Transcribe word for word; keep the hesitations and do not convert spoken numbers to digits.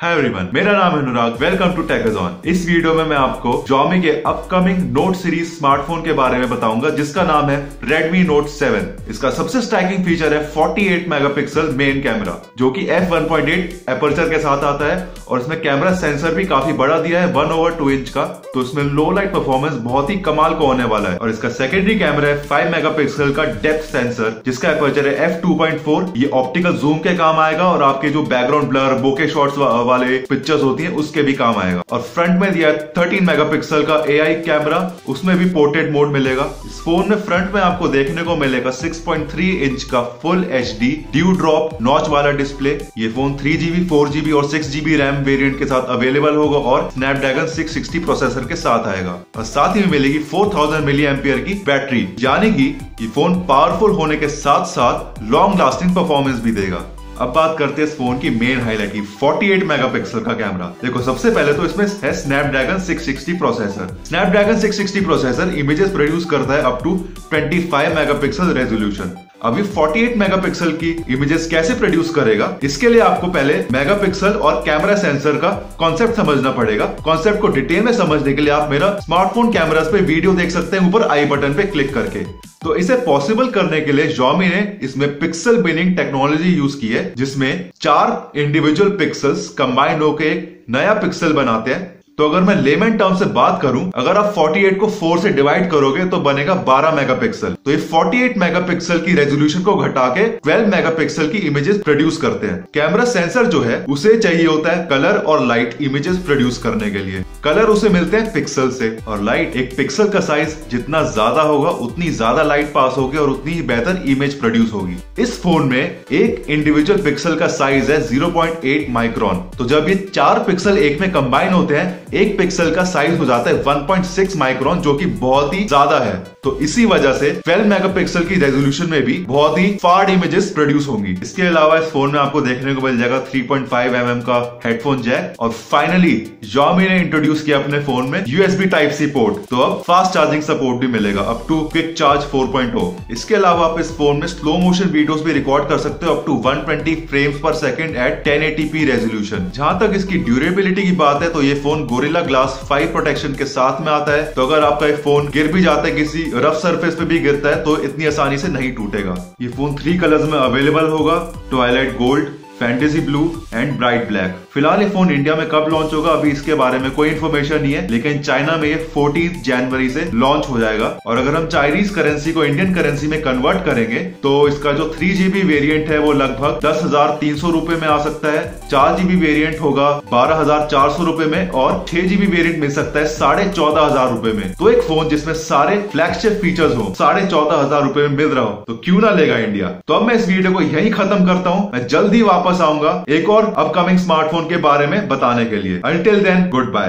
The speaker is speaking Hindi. हाय एवरीवन, मेरा नाम है अनुराग। Welcome to टेकाज़ॉन। इस वीडियो में मैं आपको Xiaomi के अपकमिंग नोट सीरीज स्मार्टफोन के बारे में बताऊंगा जिसका नाम है Redmi Note सेवन। इसका सबसे स्ट्राइकिंग फीचर है अड़तालीस मेगापिक्सल मेन कैमरा जो कि F one point eight aperture के साथ आता है और इसमें कैमरा सेंसर भी काफी बड़ा दिया है वन ओवर टू इंच का, तो इसमें लो लाइट परफॉर्मेंस बहुत ही कमाल का होने वाला है। और इसका सेकेंडरी कैमरा है फाइव मेगापिक्सल का डेप्थ सेंसर जिसका एपर्चर है एफ टू पॉइंट फोर। ये ऑप्टिकल जूम के काम आएगा और आपके जो बैकग्राउंड ब्लर, बोके शॉट्स वाले पिक्चर्स होती हैं उसके भी काम आएगा। और फ्रंट में दिया है तेरह मेगापिक्सल का एआई कैमरा, उसमें भी पोर्ट्रेट मोड मिलेगा। इस फोन में फ्रंट में आपको देखने को मिलेगा सिक्स पॉइंट थ्री इंच का full HD dew drop notch वाला डिस्प्ले। ये phone three GB, four GB और सिक्स जीबी रैम वेरिएंट के साथ अवेलेबल होगा और स्नैपड्रैगन सिक्स सिक्सटी प्रोसेसर के साथ आएगा। और साथ ही मिलेगी फोर थाउजेंड मिली एम्पियर की बैटरी, यानी कि ये फोन पावरफुल होने के साथ साथ लॉन्ग लास्टिंग परफॉर्मेंस भी देगा। अब बात करते हैं इस फोन की मेन हाईलाइट की, अड़तालीस मेगापिक्सल का कैमरा। देखो, सबसे पहले तो इसमें है Snapdragon six sixty processor. Snapdragon six sixty processor images produce करता है अप टू पच्चीस मेगापिक्सल रेजोल्यूशन। अभी अड़तालीस मेगापिक्सल की इमेजेस कैसे प्रोड्यूस करेगा, इसके लिए आपको पहले मेगापिक्सल और कैमरा सेंसर का कॉन्सेप्ट समझना पड़ेगा। कॉन्सेप्ट को डिटेल में समझने के लिए आप मेरा स्मार्टफोन कैमरास पे वीडियो देख सकते हैं ऊपर आई बटन पे क्लिक करके। तो इसे पॉसिबल करने के लिए Xiaomi ने इसमें पिक्सल बिनिंग टेक्नोलॉजी यूज की है जिसमें चार इंडिविजुअल पिक्सल्स कंबाइंड होकर एक नया पिक्सल बनाते हैं। तो अगर मैं लेमन टर्म से बात करूं, अगर आप अड़तालीस को चार से डिवाइड करोगे तो बनेगा बारह मेगापिक्सल। तो ये अड़तालीस मेगापिक्सल की रेजोल्यूशन को घटा के बारह मेगापिक्सल की इमेजेस प्रोड्यूस करते हैं। कैमरा सेंसर जो है उसे चाहिए होता है कलर और लाइट इमेजेस प्रोड्यूस करने के लिए। कलर उसे मिलते हैं पिक्सल से और लाइट, एक पिक्सल का साइज जितना ज्यादा होगा उतनी ज्यादा लाइट पास होगी और उतनी बेहतर इमेज प्रोड्यूस होगी। इस फोन में एक इंडिविजुअल पिक्सल का साइज है जीरो पॉइंट एट माइक्रोन। तो जब ये चार पिक्सल एक में कंबाइन होते हैं, एक पिक्सल का साइज हो जाता है वन पॉइंट सिक्स माइक्रोन जो कि बहुत ही ज्यादा है। तो इसी वजह से बारह मेगापिक्सल की रेजोल्यूशन में भी बहुत ही फाड़ इमेजेस प्रोड्यूस होंगी। इसके अलावा इस फोन में आपको देखने को मिल जाएगा three point five M M का हेडफोन जैक। और फाइनली Xiaomi ने इंट्रोड्यूस किया अपने फोन में यूएसबी टाइप सी पोर्ट, तो अब फास्ट चार्जिंग सपोर्ट भी मिलेगा up to quick charge four point O. इसके अलावा आप इस फोन में स्लो मोशन वीडियोस भी रिकॉर्ड कर सकते हो up to one twenty frames पर second at ten eighty P resolution. जहां तक इसकी ड्यूरेबिलिटी की बात है तो ये phone Gorilla Glass five protection के साथ में आता है, तो अगर आपका ये फोन गिर भी जाता है, किसी रफ सरफेस पे भी गिरता है, तो इतनी आसानी से नहीं टूटेगा। ये फोन थ्री कलर्स में अवेलेबल होगा, twilight gold, fantasy blue and bright black. फिलहाल ये फोन इंडिया में कब लॉन्च होगा अभी इसके बारे में कोई इन्फॉर्मेशन नहीं है, लेकिन चाइना में ये चौदह जनवरी से लॉन्च हो जाएगा। और अगर हम चाइनीज करेंसी को इंडियन करेंसी में कन्वर्ट करेंगे तो इसका जो थ्री जीबी वेरियंट है वो लगभग दस हजार तीन सौ रूपये में आ सकता है, चार जीबी वेरियंट होगा बारह हजार चार सौ रूपये में और छह जीबी वेरियंट मिल सकता है साढ़े चौदह हजार रूपये में। तो एक फोन जिसमें सारे फ्लैगशिप फीचर्स हो साढ़े चौदह हजार रूपये में मिल रहा हो तो क्यों ना लेगा इंडिया। तो अब मैं इस वीडियो को यही खत्म करता हूँ, मैं जल्दी वापस आऊंगा एक और अपकमिंग स्मार्टफोन के बारे में बताने के लिए। Until then, good bye.